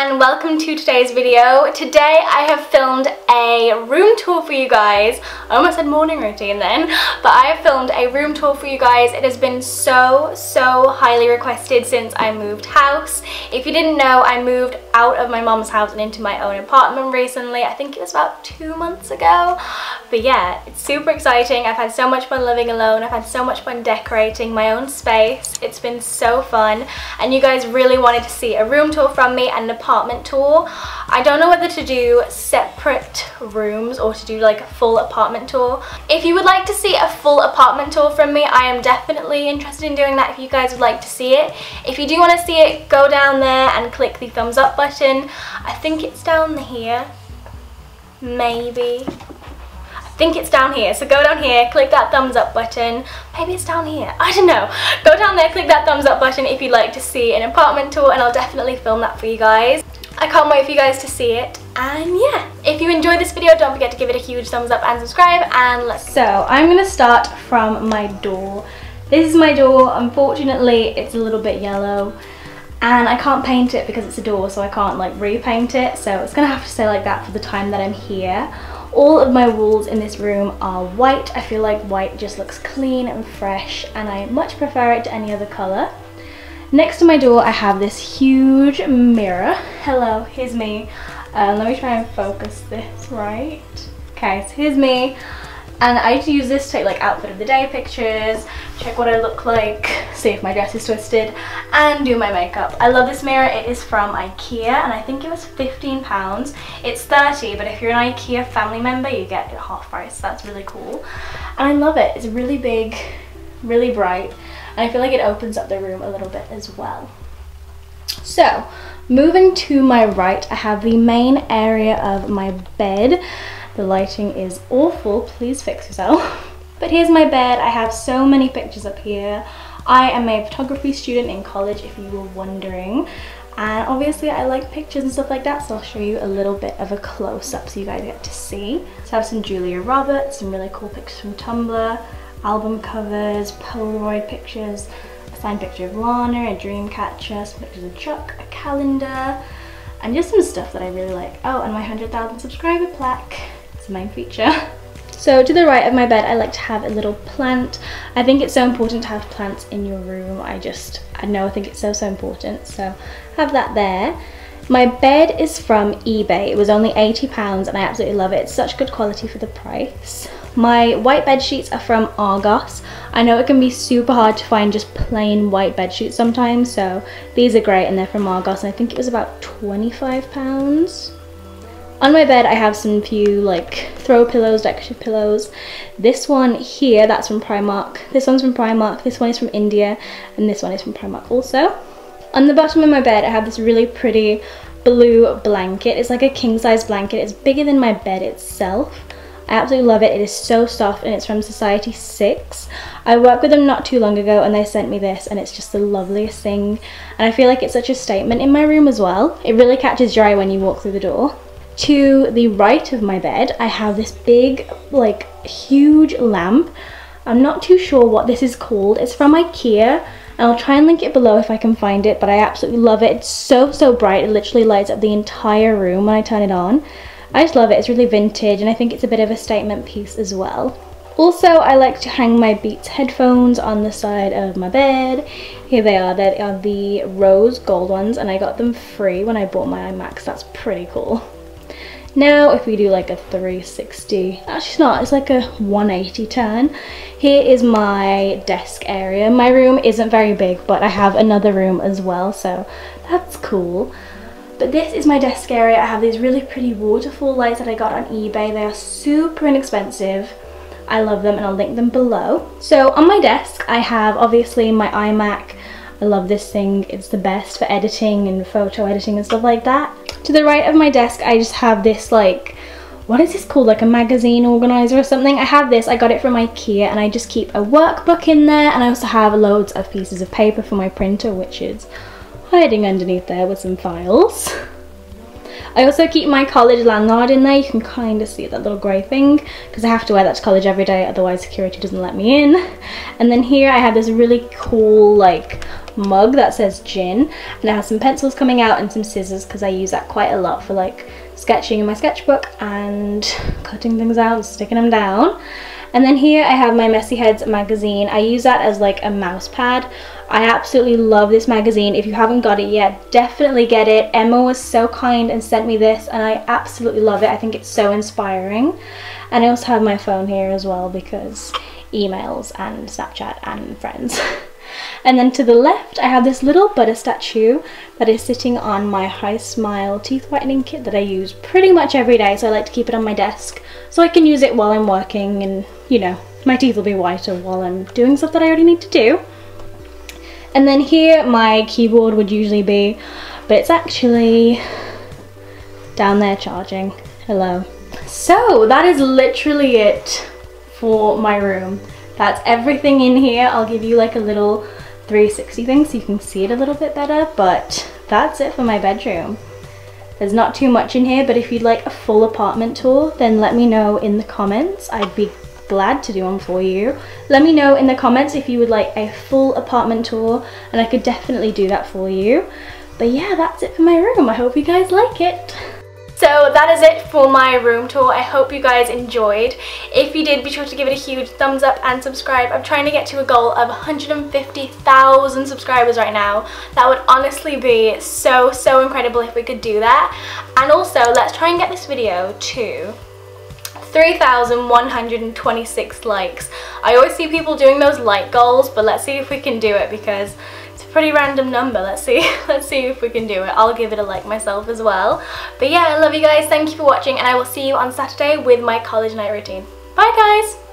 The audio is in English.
and welcome to today's video. Today I have filmed a room tour for you guys. I almost said morning routine then, but I have filmed a room tour for you guys. It has been so highly requested since I moved house. If you didn't know, I moved out of my mom's house and into my own apartment recently. I think it was about 2 months ago. But yeah, it's super exciting. I've had so much fun living alone. I've had so much fun decorating my own space. It's been so fun, and you guys really wanted to see a room tour from me and an apartment tour. I don't know whether to do separate rooms or to do like a full apartment tour. If you would like to see a full apartment tour from me, I am definitely interested in doing that if you guys would like to see it. If you do want to see it, go down there and click the thumbs up button. I think it's down here, maybe. I think it's down here, so go down here, click that thumbs up button. Maybe it's down here, I don't know. Go down there, click that thumbs up button if you'd like to see an apartment tour, and I'll definitely film that for you guys. I can't wait for you guys to see it. And yeah, if you enjoyed this video, don't forget to give it a huge thumbs up and subscribe, and let's go. So I'm gonna start from my door. This is my door. Unfortunately, it's a little bit yellow and I can't paint it because it's a door, so I can't like repaint it, so it's gonna have to stay like that for the time that I'm here. All of my walls in this room are white. I feel like white just looks clean and fresh, and I much prefer it to any other colour. Next to my door I have this huge mirror. Hello, here's me. Let me try and focus this right. Okay, so here's me. And I used to use this to take like outfit of the day pictures, check what I look like, see if my dress is twisted, and do my makeup. I love this mirror. It is from IKEA and I think it was £15. It's 30, but if you're an IKEA family member you get it at half price, so that's really cool. And I love it. It's really big, really bright, and I feel like it opens up the room a little bit as well. So moving to my right, I have the main area of my bed. The lighting is awful, please fix yourself. But here's my bed. I have so many pictures up here. I am a photography student in college, if you were wondering. And obviously I like pictures and stuff like that, so I'll show you a little bit of a close-up so you guys get to see. So I have some Julia Roberts, some really cool pictures from Tumblr, album covers, Polaroid pictures, a signed picture of Lana, a dreamcatcher, some pictures of Chuck, a calendar, and just some stuff that I really like. Oh, and my 100,000 subscriber plaque. Main feature. So to the right of my bed I like to have a little plant. I think it's so important to have plants in your room. I think it's so important, so have that there. My bed is from eBay. It was only £80 and I absolutely love it. It's such good quality for the price. My white bed sheets are from Argos. I know it can be super hard to find just plain white bed sheets sometimes, so these are great, and they're from Argos, and I think it was about £25. On my bed I have some few like throw pillows, decorative pillows. This one here, that's from Primark. This one's from Primark, this one is from India, and this one is from Primark also. On the bottom of my bed I have this really pretty blue blanket. It's like a king-size blanket. It's bigger than my bed itself. I absolutely love it. It is so soft, and it's from Society6. I worked with them not too long ago and they sent me this, and it's just the loveliest thing. And I feel like it's such a statement in my room as well. It really catches your eye when you walk through the door. To the right of my bed I have this big like huge lamp. I'm not too sure what this is called. It's from IKEA, and I'll try and link it below if I can find it, but I absolutely love it. It's so bright. It literally lights up the entire room when I turn it on. I just love it. It's really vintage, and I think it's a bit of a statement piece as well. Also I like to hang my Beats headphones on the side of my bed. Here they are. They are the rose gold ones, and I got them free when I bought my iMac, so that's pretty cool. Now if we do like a 360, actually it's not, it's like a 180 turn. Here is my desk area. My room isn't very big, but I have another room as well, so that's cool. But this is my desk area. I have these really pretty waterfall lights that I got on eBay. They are super inexpensive. I love them, and I'll link them below. So on my desk I have obviously my iMac. I love this thing. It's the best for editing and photo editing and stuff like that. To the right of my desk I just have this like, what is this called, like a magazine organizer or something. I have this. I got it from IKEA, and I just keep a workbook in there, and I also have loads of pieces of paper for my printer, which is hiding underneath there with some files. I also keep my college lanyard in there. You can kind of see that little grey thing because I have to wear that to college every day, otherwise security doesn't let me in. And then here I have this really cool like mug that says gin, and it has some pencils coming out and some scissors because I use that quite a lot for like sketching in my sketchbook and cutting things out and sticking them down. And then here I have my Messy Heads magazine. I use that as like a mouse pad. I absolutely love this magazine. If you haven't got it yet, definitely get it. Emma was so kind and sent me this and I absolutely love it. I think it's so inspiring. And I also have my phone here as well because emails and Snapchat and friends. And then to the left, I have this little butter statue that is sitting on my HiSmile teeth whitening kit that I use pretty much every day. So I like to keep it on my desk so I can use it while I'm working and, you know, my teeth will be whiter while I'm doing stuff that I already need to do. And then here my keyboard would usually be, but it's actually down there charging. Hello. So that is literally it for my room. That's everything in here. I'll give you like a little 360 thing so you can see it a little bit better, but that's it for my bedroom. There's not too much in here, but if you'd like a full apartment tour, then let me know in the comments. I'd be glad to do one for you. Let me know in the comments if you would like a full apartment tour, and I could definitely do that for you. But yeah, that's it for my room. I hope you guys like it. So that is it for my room tour. I hope you guys enjoyed. If you did, be sure to give it a huge thumbs up and subscribe. I'm trying to get to a goal of 150,000 subscribers right now. That would honestly be so, so incredible if we could do that. And also, let's try and get this video to 3,126 likes. I always see people doing those like goals, but let's see if we can do it because it's a pretty random number. Let's see if we can do it. I'll give it a like myself as well. But yeah, I love you guys. Thank you for watching and I will see you on Saturday with my college night routine. Bye guys!